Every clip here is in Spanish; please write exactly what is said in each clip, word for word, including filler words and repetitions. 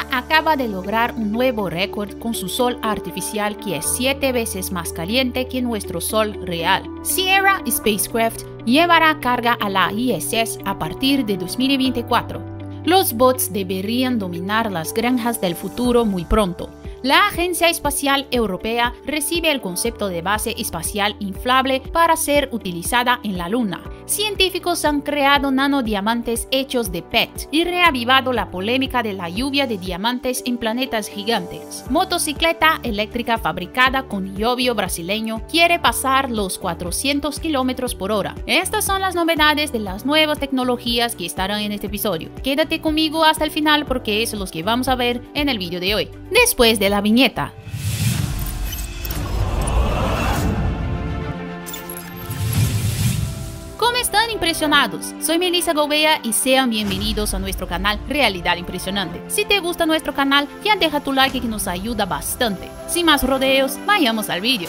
Luna acaba de lograr un nuevo récord con su sol artificial, que es siete veces más caliente que nuestro sol real. Sierra Spacecraft llevará carga a la I S S a partir de dos mil veinticuatro. Los bots deberían dominar las granjas del futuro muy pronto. La Agencia Espacial Europea recibe el concepto de base espacial inflable para ser utilizada en la Luna. Científicos han creado nanodiamantes hechos de P E T y reavivado la polémica de la lluvia de diamantes en planetas gigantes. Motocicleta eléctrica fabricada con niobio brasileño quiere pasar los cuatrocientos kilómetros por hora. Estas son las novedades de las nuevas tecnologías que estarán en este episodio. Quédate conmigo hasta el final porque es los que vamos a ver en el vídeo de hoy. Después de la viñeta. ¿Cómo están, impresionados? Soy Melissa Govea y sean bienvenidos a nuestro canal Realidad Impresionante. Si te gusta nuestro canal, ya deja tu like que nos ayuda bastante. Sin más rodeos, vayamos al vídeo.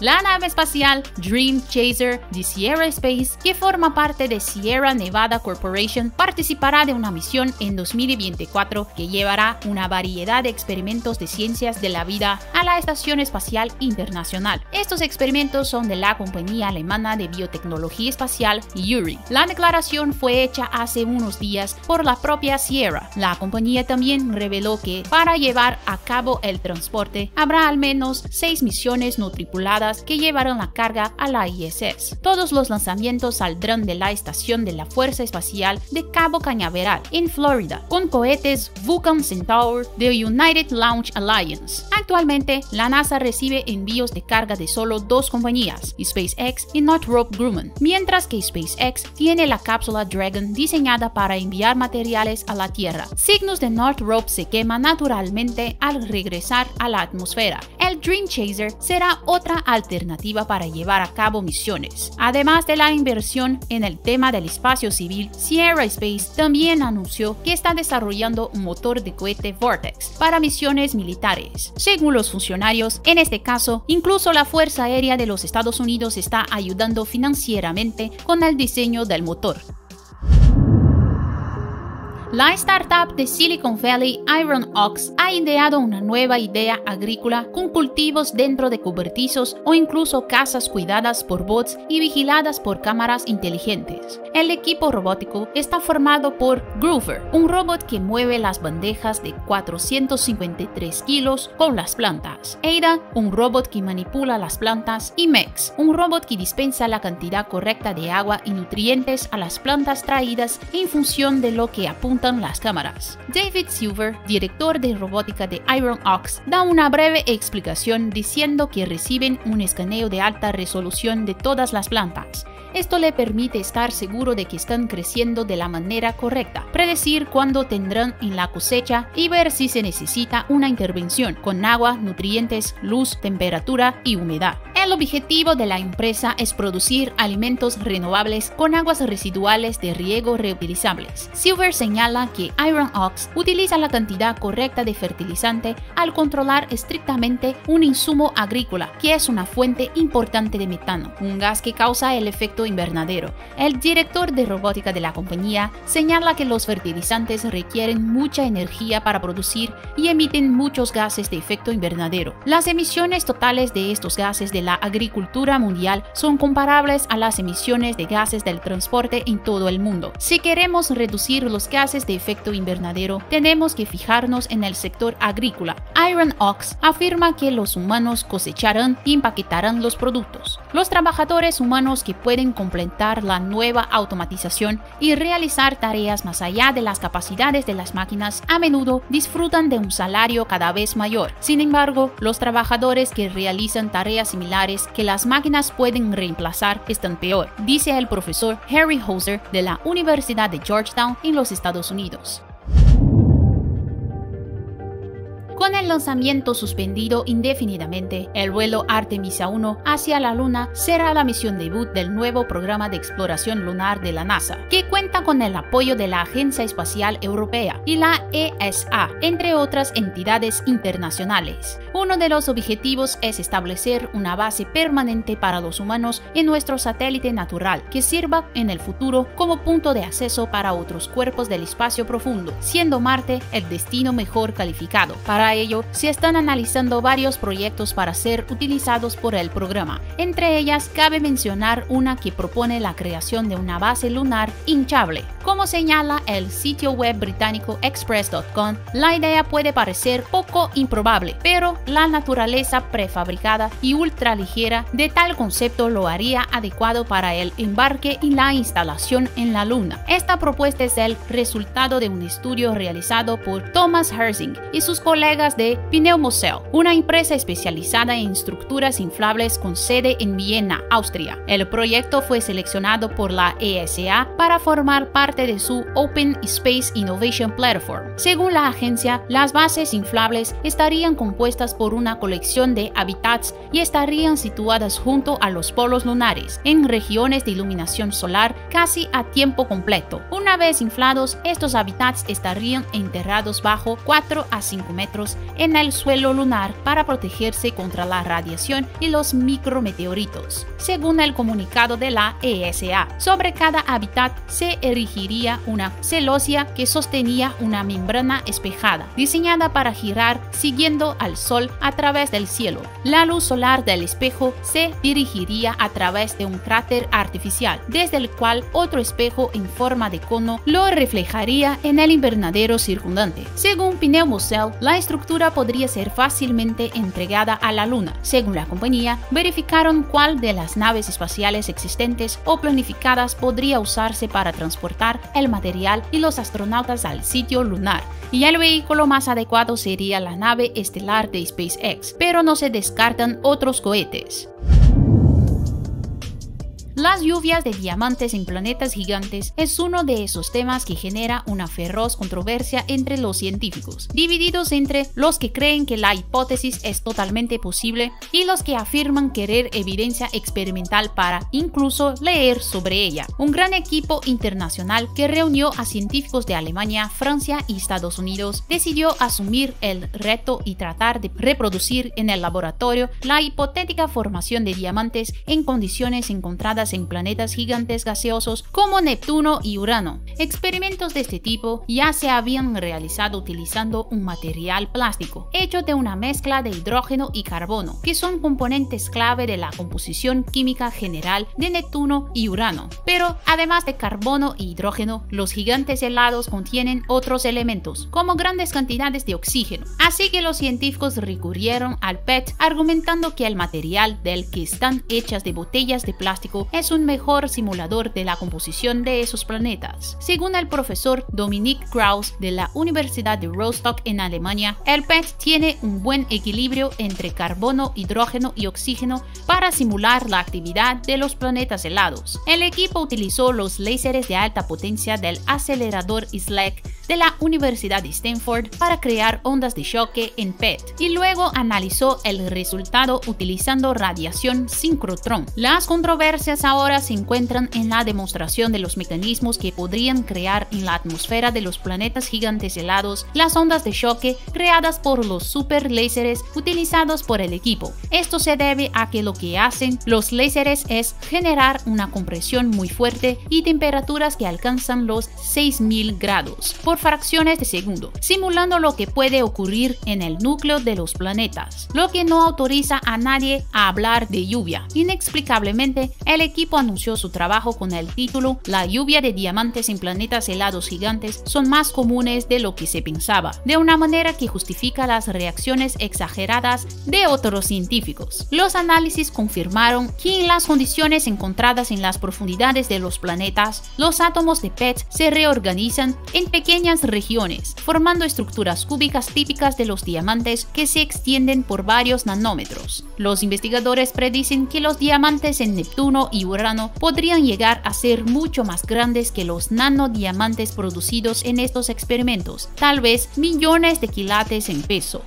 La nave espacial Dream Chaser de Sierra Space, que forma parte de Sierra Nevada Corporation, participará de una misión en dos mil veinticuatro que llevará una variedad de experimentos de ciencias de la vida a la Estación Espacial Internacional. Estos experimentos son de la compañía alemana de biotecnología espacial Yuri. La declaración fue hecha hace unos días por la propia Sierra. La compañía también reveló que para llevar a cabo el transporte habrá al menos seis misiones no tripuladas que llevarán la carga a la I S S. Todos los lanzamientos saldrán de la estación de la Fuerza Espacial de Cabo Cañaveral, en Florida, con cohetes Vulcan Centaur de United Launch Alliance. Actualmente, la NASA recibe envíos de carga de solo dos compañías, SpaceX y Northrop Grumman, mientras que SpaceX tiene la cápsula Dragon diseñada para enviar materiales a la Tierra. Cygnus de Northrop se quema naturalmente al regresar a la atmósfera. El Dream Chaser será otra alternativa para llevar a cabo misiones. Además de la inversión en el tema del espacio civil, Sierra Space también anunció que está desarrollando un motor de cohete Vortex para misiones militares. Según los funcionarios, en este caso, incluso la Fuerza Aérea de los Estados Unidos está ayudando financieramente con el diseño del motor. La startup de Silicon Valley Iron Ox ha ideado una nueva idea agrícola con cultivos dentro de cobertizos o incluso casas cuidadas por bots y vigiladas por cámaras inteligentes. El equipo robótico está formado por Groover, un robot que mueve las bandejas de cuatrocientos cincuenta y tres kilos con las plantas, Ada, un robot que manipula las plantas, y Max, un robot que dispensa la cantidad correcta de agua y nutrientes a las plantas traídas en función de lo que apunta las cámaras. David Silver, director de robótica de Iron Ox, da una breve explicación diciendo que reciben un escaneo de alta resolución de todas las plantas. Esto le permite estar seguro de que están creciendo de la manera correcta, predecir cuándo tendrán en la cosecha y ver si se necesita una intervención con agua, nutrientes, luz, temperatura y humedad. El objetivo de la empresa es producir alimentos renovables con aguas residuales de riego reutilizables. Silver señala que Iron Ox utiliza la cantidad correcta de fertilizante al controlar estrictamente un insumo agrícola, que es una fuente importante de metano, un gas que causa el efecto invernadero. El director de robótica de la compañía señala que los fertilizantes requieren mucha energía para producir y emiten muchos gases de efecto invernadero. Las emisiones totales de estos gases de la La agricultura mundial son comparables a las emisiones de gases del transporte en todo el mundo. Si queremos reducir los gases de efecto invernadero, tenemos que fijarnos en el sector agrícola. Iron Ox afirma que los humanos cosecharán y empaquetarán los productos. Los trabajadores humanos que pueden completar la nueva automatización y realizar tareas más allá de las capacidades de las máquinas a menudo disfrutan de un salario cada vez mayor. Sin embargo, los trabajadores que realizan tareas similares que las máquinas pueden reemplazar están peor, dice el profesor Harry Holzer de la Universidad de Georgetown en los Estados Unidos. Con el lanzamiento suspendido indefinidamente, el vuelo Artemisa uno hacia la Luna será la misión debut del nuevo programa de exploración lunar de la NASA, que cuenta con el apoyo de la Agencia Espacial Europea y la E S A, entre otras entidades internacionales. Uno de los objetivos es establecer una base permanente para los humanos en nuestro satélite natural, que sirva en el futuro como punto de acceso para otros cuerpos del espacio profundo, siendo Marte el destino mejor calificado. Para ello, se están analizando varios proyectos para ser utilizados por el programa. Entre ellas, cabe mencionar una que propone la creación de una base lunar hinchable. Como señala el sitio web británico express punto com, la idea puede parecer poco improbable, pero la naturaleza prefabricada y ultraligera de tal concepto lo haría adecuado para el embarque y la instalación en la Luna. Esta propuesta es el resultado de un estudio realizado por Thomas Hersing y sus colegas de Pneumocel, una empresa especializada en estructuras inflables con sede en Viena, Austria. El proyecto fue seleccionado por la E S A para formar parte de su Open Space Innovation Platform. Según la agencia, las bases inflables estarían compuestas por una colección de hábitats y estarían situadas junto a los polos lunares, en regiones de iluminación solar casi a tiempo completo. Una vez inflados, estos hábitats estarían enterrados bajo cuatro a cinco metros en el suelo lunar para protegerse contra la radiación y los micrometeoritos. Según el comunicado de la E S A, sobre cada hábitat se erigiría una celosía que sostenía una membrana espejada, diseñada para girar siguiendo al sol a través del cielo. La luz solar del espejo se dirigiría a través de un cráter artificial, desde el cual otro espejo en forma de cono lo reflejaría en el invernadero circundante. Según Pneumocel, la estructura podría ser fácilmente entregada a la Luna. Según la compañía, verificaron cuál de las naves espaciales existentes o planificadas podría usarse para transportar el material y los astronautas al sitio lunar, y el vehículo más adecuado sería la nave estelar de SpaceX, pero no se descartan otros cohetes. Las lluvias de diamantes en planetas gigantes es uno de esos temas que genera una feroz controversia entre los científicos, divididos entre los que creen que la hipótesis es totalmente posible y los que afirman querer evidencia experimental para incluso leer sobre ella. Un gran equipo internacional que reunió a científicos de Alemania, Francia y Estados Unidos decidió asumir el reto y tratar de reproducir en el laboratorio la hipotética formación de diamantes en condiciones encontradas en planetas gigantes gaseosos como Neptuno y Urano. Experimentos de este tipo ya se habían realizado utilizando un material plástico hecho de una mezcla de hidrógeno y carbono, que son componentes clave de la composición química general de Neptuno y Urano. Pero además de carbono y hidrógeno, los gigantes helados contienen otros elementos, como grandes cantidades de oxígeno. Así que los científicos recurrieron al P E T argumentando que el material del que están hechas de botellas de plástico es un mejor simulador de la composición de esos planetas. Según el profesor Dominique Krauss de la Universidad de Rostock en Alemania, el P E T tiene un buen equilibrio entre carbono, hidrógeno y oxígeno para simular la actividad de los planetas helados. El equipo utilizó los láseres de alta potencia del acelerador I S L E C de la Universidad de Stanford para crear ondas de choque en P E T y luego analizó el resultado utilizando radiación sincrotrón. Las controversias ahora se encuentran en la demostración de los mecanismos que podrían crear en la atmósfera de los planetas gigantes helados las ondas de choque creadas por los superláseres utilizados por el equipo. Esto se debe a que lo que hacen los láseres es generar una compresión muy fuerte y temperaturas que alcanzan los seis mil grados. Por fracciones de segundo, simulando lo que puede ocurrir en el núcleo de los planetas, lo que no autoriza a nadie a hablar de lluvia. Inexplicablemente, el equipo anunció su trabajo con el título La lluvia de diamantes en planetas helados gigantes son más comunes de lo que se pensaba, de una manera que justifica las reacciones exageradas de otros científicos. Los análisis confirmaron que en las condiciones encontradas en las profundidades de los planetas, los átomos de P E T se reorganizan en pequeñas regiones, formando estructuras cúbicas típicas de los diamantes que se extienden por varios nanómetros. Los investigadores predicen que los diamantes en Neptuno y Urano podrían llegar a ser mucho más grandes que los nanodiamantes producidos en estos experimentos, tal vez millones de quilates en peso.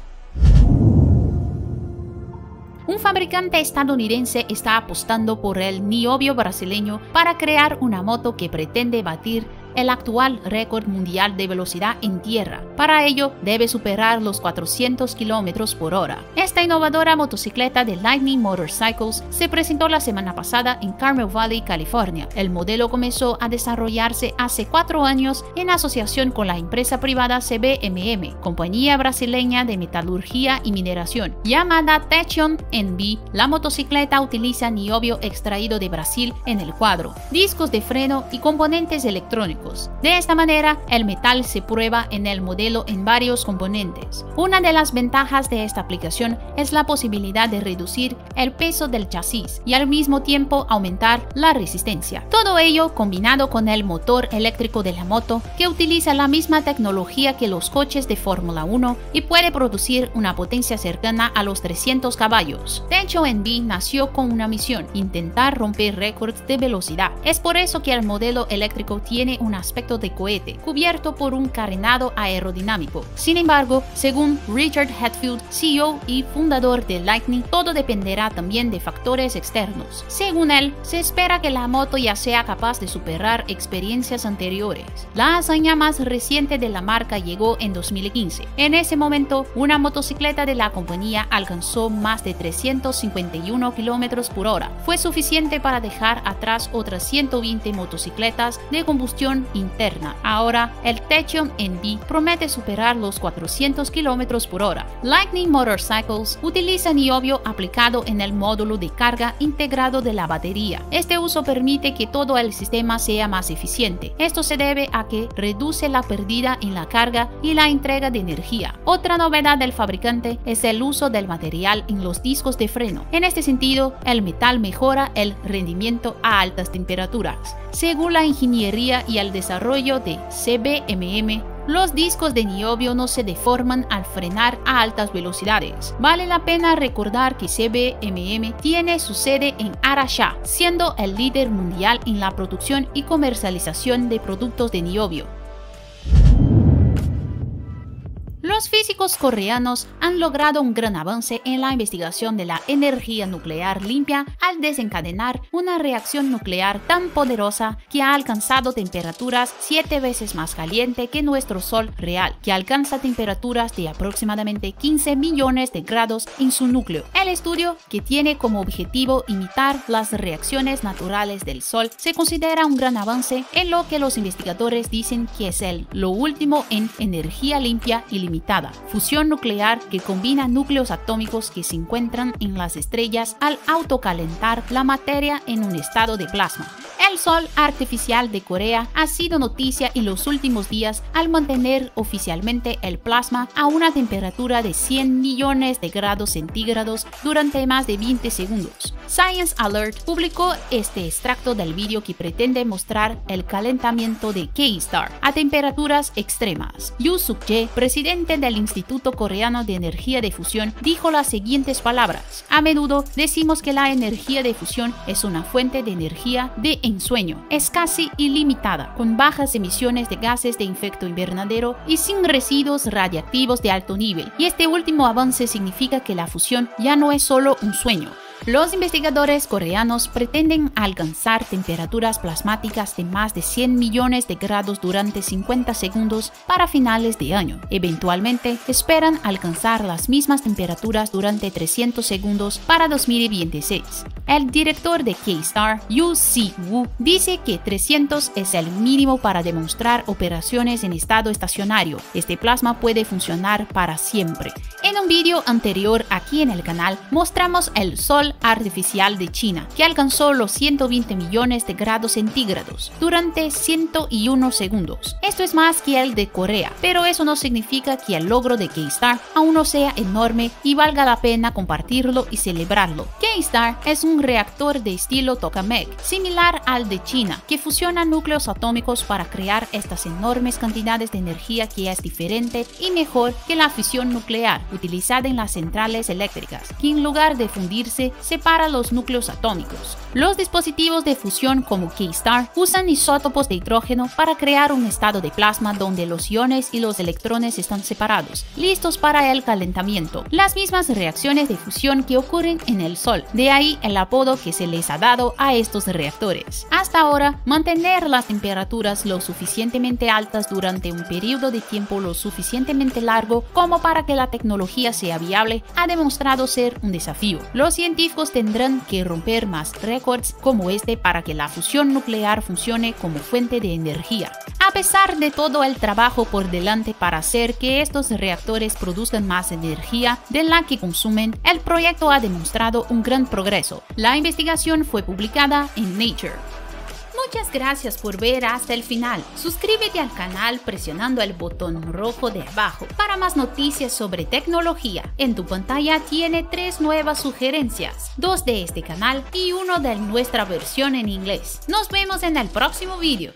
Un fabricante estadounidense está apostando por el niobio brasileño para crear una moto que pretende batir el actual récord mundial de velocidad en tierra. Para ello, debe superar los cuatrocientos kilómetros por hora. Esta innovadora motocicleta de Lightning Motorcycles se presentó la semana pasada en Carmel Valley, California. El modelo comenzó a desarrollarse hace cuatro años en asociación con la empresa privada C B M M, compañía brasileña de metalurgia y mineración. Llamada Techion N B, la motocicleta utiliza niobio extraído de Brasil en el cuadro, discos de freno y componentes electrónicos. De esta manera, el metal se prueba en el modelo en varios componentes. Una de las ventajas de esta aplicación es la posibilidad de reducir el peso del chasis y al mismo tiempo aumentar la resistencia. Todo ello combinado con el motor eléctrico de la moto, que utiliza la misma tecnología que los coches de Fórmula uno y puede producir una potencia cercana a los trescientos caballos. Techo N B nació con una misión: intentar romper récords de velocidad. Es por eso que el modelo eléctrico tiene un aspecto de cohete, cubierto por un carenado aerodinámico. Sin embargo, según Richard Hatfield, C E O y fundador de Lightning, todo dependerá también de factores externos. Según él, se espera que la moto ya sea capaz de superar experiencias anteriores. La hazaña más reciente de la marca llegó en dos mil quince. En ese momento, una motocicleta de la compañía alcanzó más de trescientos cincuenta y uno kilómetros por hora. Fue suficiente para dejar atrás otras ciento veinte motocicletas de combustión interna. Ahora, el Techion N B promete superar los cuatrocientos kilómetros por hora. Lightning Motorcycles utiliza niobio aplicado en el módulo de carga integrado de la batería. Este uso permite que todo el sistema sea más eficiente. Esto se debe a que reduce la pérdida en la carga y la entrega de energía. Otra novedad del fabricante es el uso del material en los discos de freno. En este sentido, el metal mejora el rendimiento a altas temperaturas. Según la ingeniería y el desarrollo de C B M M, los discos de niobio no se deforman al frenar a altas velocidades. Vale la pena recordar que C B M M tiene su sede en Araxá, siendo el líder mundial en la producción y comercialización de productos de niobio. Los físicos coreanos han logrado un gran avance en la investigación de la energía nuclear limpia al desencadenar una reacción nuclear tan poderosa que ha alcanzado temperaturas siete veces más caliente que nuestro Sol real, que alcanza temperaturas de aproximadamente quince millones de grados en su núcleo. El estudio, que tiene como objetivo imitar las reacciones naturales del Sol, se considera un gran avance en lo que los investigadores dicen que es el, lo último en energía limpia y limitada. Fusión nuclear que combina núcleos atómicos que se encuentran en las estrellas al autocalentar la materia en un estado de plasma. El sol artificial de Corea ha sido noticia en los últimos días al mantener oficialmente el plasma a una temperatura de cien millones de grados centígrados durante más de veinte segundos. Science Alert publicó este extracto del vídeo que pretende mostrar el calentamiento de K STAR a temperaturas extremas. Yoo Suk-jae, presidente del Instituto Coreano de Energía de Fusión, dijo las siguientes palabras: "A menudo decimos que la energía de fusión es una fuente de energía de ensueño. Es casi ilimitada, con bajas emisiones de gases de efecto invernadero y sin residuos radiactivos de alto nivel. Y este último avance significa que la fusión ya no es solo un sueño". Los investigadores coreanos pretenden alcanzar temperaturas plasmáticas de más de cien millones de grados durante cincuenta segundos para finales de año. Eventualmente, esperan alcanzar las mismas temperaturas durante trescientos segundos para dos mil veintiséis. El director de K STAR, Yoo Si-woo, dice que trescientos es el mínimo para demostrar operaciones en estado estacionario. Este plasma puede funcionar para siempre. En un vídeo anterior aquí en el canal, mostramos el sol artificial de China, que alcanzó los ciento veinte millones de grados centígrados durante ciento uno segundos. Esto es más que el de Corea, pero eso no significa que el logro de K STAR aún no sea enorme y valga la pena compartirlo y celebrarlo. K STAR es un reactor de estilo tokamak, similar al de China, que fusiona núcleos atómicos para crear estas enormes cantidades de energía, que es diferente y mejor que la fisión nuclear utilizada en las centrales eléctricas, que en lugar de fundirse separa los núcleos atómicos. Los dispositivos de fusión como KSTAR usan isótopos de hidrógeno para crear un estado de plasma donde los iones y los electrones están separados, listos para el calentamiento, las mismas reacciones de fusión que ocurren en el Sol, de ahí el apodo que se les ha dado a estos reactores. Hasta ahora, mantener las temperaturas lo suficientemente altas durante un periodo de tiempo lo suficientemente largo como para que la tecnología sea viable ha demostrado ser un desafío. Los científicos tendrán que romper más récords como este para que la fusión nuclear funcione como fuente de energía. A pesar de todo el trabajo por delante para hacer que estos reactores produzcan más energía de la que consumen, el proyecto ha demostrado un gran progreso. La investigación fue publicada en Nature. Muchas gracias por ver hasta el final. Suscríbete al canal presionando el botón rojo de abajo para más noticias sobre tecnología. En tu pantalla tiene tres nuevas sugerencias, dos de este canal y uno de nuestra versión en inglés. Nos vemos en el próximo vídeo.